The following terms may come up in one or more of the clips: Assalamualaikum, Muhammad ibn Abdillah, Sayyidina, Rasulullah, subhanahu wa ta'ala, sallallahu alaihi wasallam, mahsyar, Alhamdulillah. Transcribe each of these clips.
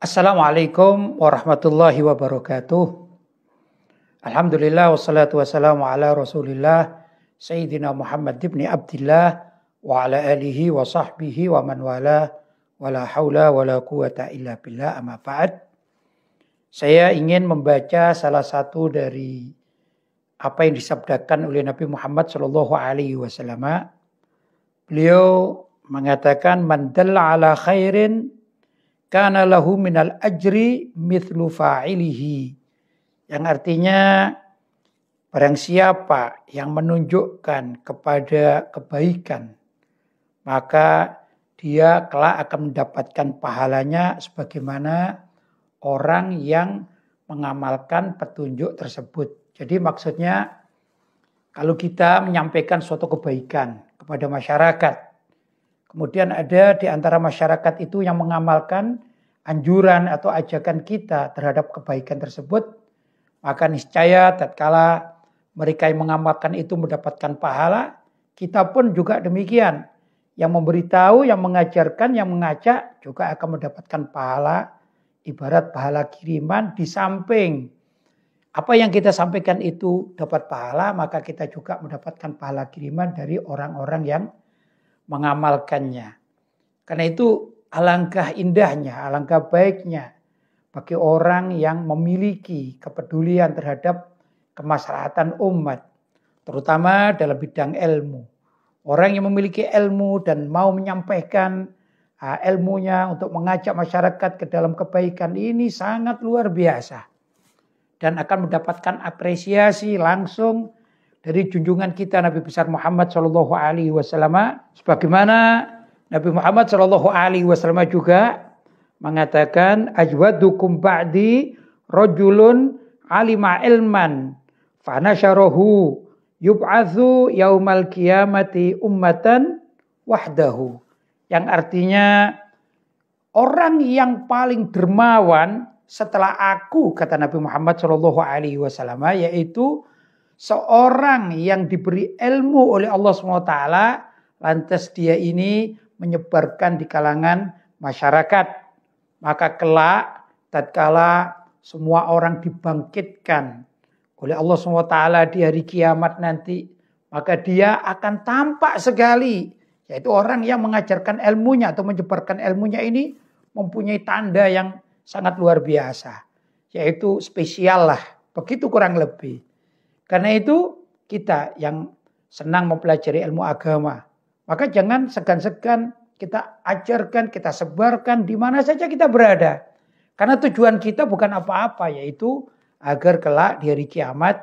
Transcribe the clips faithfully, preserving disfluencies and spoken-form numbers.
Assalamualaikum warahmatullahi wabarakatuh. Alhamdulillah wassalatu wassalamu ala Rasulillah Sayyidina Muhammad ibn Abdillah wa ala alihi wa sahbihi wa man wala wa la hawla wa la quwata illa billah amma ba'd. Saya ingin membaca salah satu dari apa yang disabdakan oleh Nabi Muhammad sallallahu alaihi wasallam. Beliau mengatakan man dalla ala khairin kana lahu minal ajri mithlu fa'ilihi, yang artinya barang siapa yang menunjukkan kepada kebaikan maka dia kelak akan mendapatkan pahalanya sebagaimana orang yang mengamalkan petunjuk tersebut. Jadi maksudnya kalau kita menyampaikan suatu kebaikan kepada masyarakat, kemudian ada di antara masyarakat itu yang mengamalkan anjuran atau ajakan kita terhadap kebaikan tersebut, maka niscaya tatkala mereka yang mengamalkan itu mendapatkan pahala, kita pun juga demikian. Yang memberitahu, yang mengajarkan, yang mengajak juga akan mendapatkan pahala, ibarat pahala kiriman. Di samping apa yang kita sampaikan itu dapat pahala, maka kita juga mendapatkan pahala kiriman dari orang-orang yang mengamalkannya. Karena itu alangkah indahnya, alangkah baiknya bagi orang yang memiliki kepedulian terhadap kemaslahatan umat, terutama dalam bidang ilmu. Orang yang memiliki ilmu dan mau menyampaikan ilmunya untuk mengajak masyarakat ke dalam kebaikan ini sangat luar biasa, dan akan mendapatkan apresiasi langsung dari junjungan kita Nabi besar Muhammad sallallahu alaihi wasallam, sebagaimana Nabi Muhammad sallallahu alaihi wasallam juga mengatakan ajwadukum ba'di rajulun alima ilman fa nasyarahu yub'atsu yaumal qiyamati ummatan wahdahu, yang artinya orang yang paling dermawan setelah aku, kata Nabi Muhammad sallallahu alaihi wasallam, yaitu seorang yang diberi ilmu oleh Allah subhanahu wa taala, lantas dia ini menyebarkan di kalangan masyarakat. Maka kelak tatkala semua orang dibangkitkan oleh Allah subhanahu wa taala di hari kiamat nanti, maka dia akan tampak sekali, yaitu orang yang mengajarkan ilmunya atau menyebarkan ilmunya ini mempunyai tanda yang sangat luar biasa, yaitu spesial lah, begitu kurang lebih. Karena itu kita yang senang mempelajari ilmu agama, maka jangan segan-segan kita ajarkan, kita sebarkan di mana saja kita berada. Karena tujuan kita bukan apa-apa, yaitu agar kelak di hari kiamat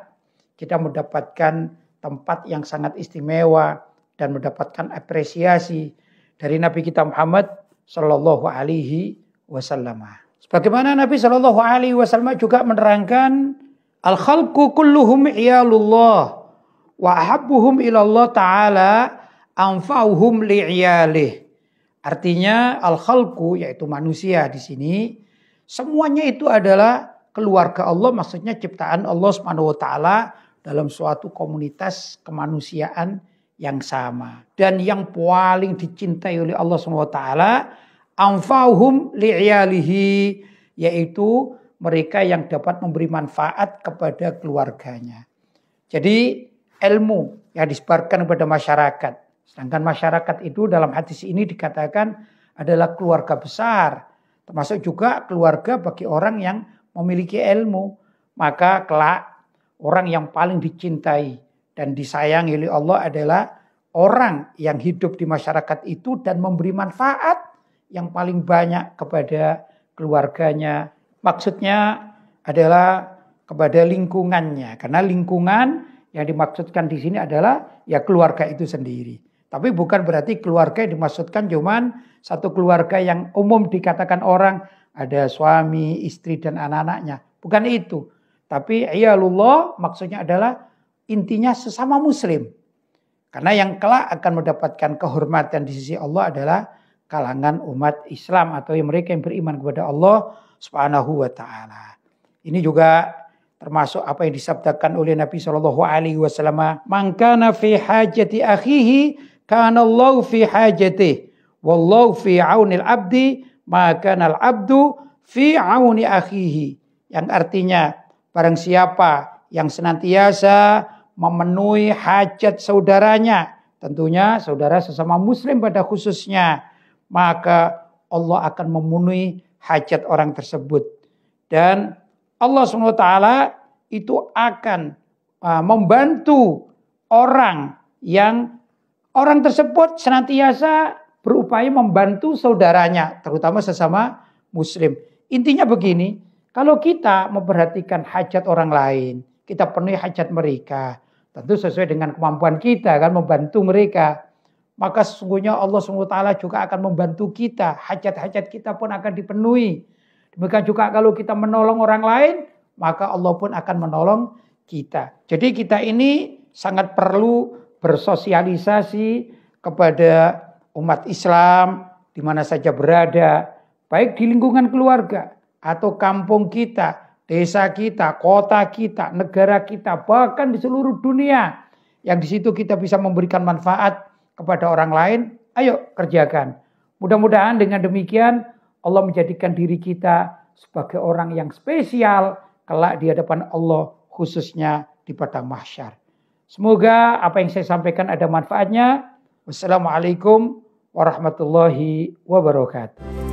kita mendapatkan tempat yang sangat istimewa dan mendapatkan apresiasi dari Nabi kita Muhammad sallallahu alaihi wasallam. Sebagaimana Nabi sallallahu alaihi wasallam juga menerangkan al-khalqu kulluhum iyalullah wa ahabbuhum ilallah ta'ala anfa'uhum li'iyalih. Artinya al-khalqu yaitu manusia di sini semuanya itu adalah keluarga Allah, maksudnya ciptaan Allah subhanahu wa ta'ala dalam suatu komunitas kemanusiaan yang sama. Dan yang paling dicintai oleh Allah subhanahu wa ta'ala anfa'uhum li'iyalihi, yaitu mereka yang dapat memberi manfaat kepada keluarganya. Jadi ilmu yang disebarkan kepada masyarakat, sedangkan masyarakat itu dalam hadis ini dikatakan adalah keluarga besar, termasuk juga keluarga bagi orang yang memiliki ilmu. Maka kelak orang yang paling dicintai dan disayangi oleh Allah adalah orang yang hidup di masyarakat itu dan memberi manfaat yang paling banyak kepada keluarganya. Maksudnya adalah kepada lingkungannya, karena lingkungan yang dimaksudkan di sini adalah ya keluarga itu sendiri. Tapi bukan berarti keluarga yang dimaksudkan cuman satu keluarga yang umum dikatakan orang ada suami, istri dan anak-anaknya. Bukan itu. Tapi iyalullah maksudnya adalah intinya sesama muslim. Karena yang kelak akan mendapatkan kehormatan di sisi Allah adalah kalangan umat Islam atau yang mereka yang beriman kepada Allah subhanahu wa ta'ala. Ini juga termasuk apa yang disabdakan oleh Nabi sallallahu alaihi wasallam, man kana fi hajati akhihi kana Allahu fi hajatihi wallahu fi auni al-abdi ma kana al-abdu fi auni akhihi, yang artinya barang siapa yang senantiasa memenuhi hajat saudaranya, tentunya saudara sesama muslim pada khususnya, maka Allah akan memenuhi hajat orang tersebut. Dan Allah subhanahu wa taala itu akan uh, membantu orang yang orang tersebut senantiasa berupaya membantu saudaranya, terutama sesama muslim. Intinya begini, kalau kita memperhatikan hajat orang lain, kita penuhi hajat mereka, tentu sesuai dengan kemampuan kita kan, membantu mereka, maka sesungguhnya Allah subhanahu wa taala juga akan membantu kita, hajat-hajat kita pun akan dipenuhi. Demikian juga kalau kita menolong orang lain, maka Allah pun akan menolong kita. Jadi kita ini sangat perlu bersosialisasi kepada umat Islam di mana saja berada, baik di lingkungan keluarga atau kampung kita, desa kita, kota kita, negara kita, bahkan di seluruh dunia, yang di situ kita bisa memberikan manfaat kepada orang lain. Ayo kerjakan. Mudah-mudahan dengan demikian Allah menjadikan diri kita sebagai orang yang spesial kelak di hadapan Allah, khususnya di padang mahsyar. Semoga apa yang saya sampaikan ada manfaatnya. Wassalamualaikum warahmatullahi wabarakatuh.